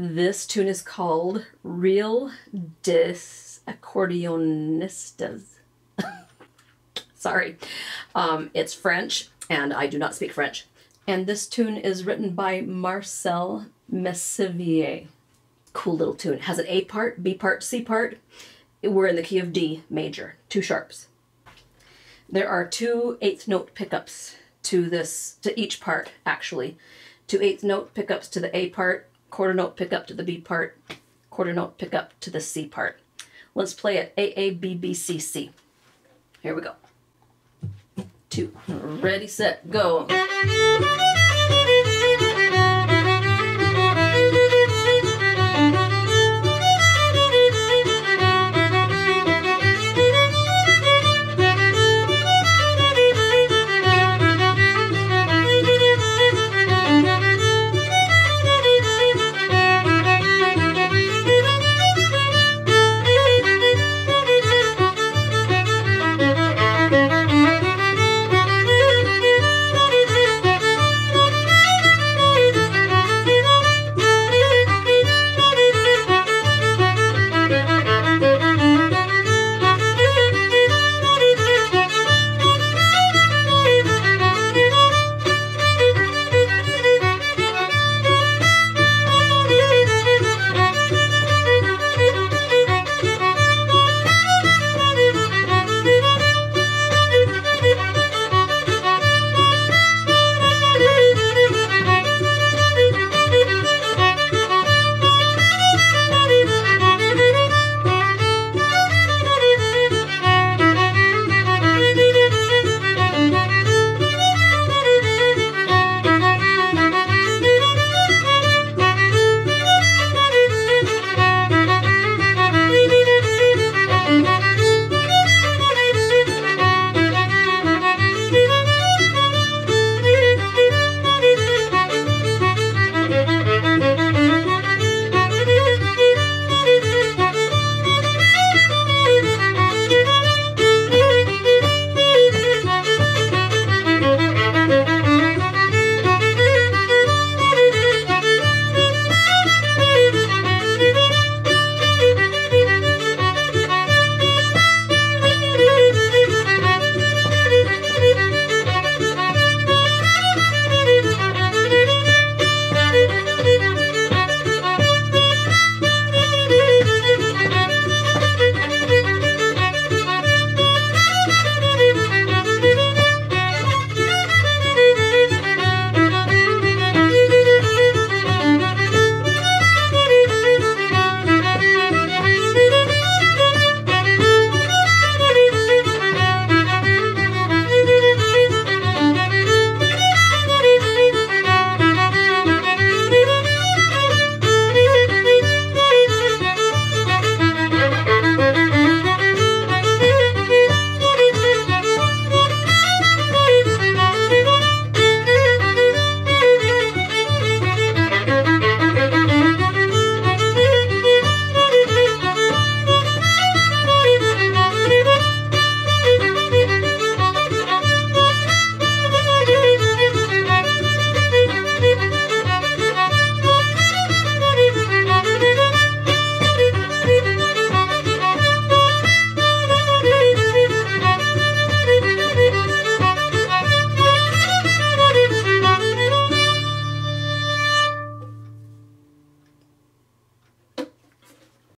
This tune is called Real Disaccordeonistas. Sorry. It's French, and I do not speak French. And this tune is written by Marcel Messivier. Cool little tune. It has an A part, B part, C part. We're in the key of D major, two sharps. There are two eighth note pickups to each part, actually. Two eighth note pickups to the A part, quarter note pickup to the B part, quarter note pickup to the C part. Let's play it A, B, B, C, C. Here we go. Two, ready, set, go.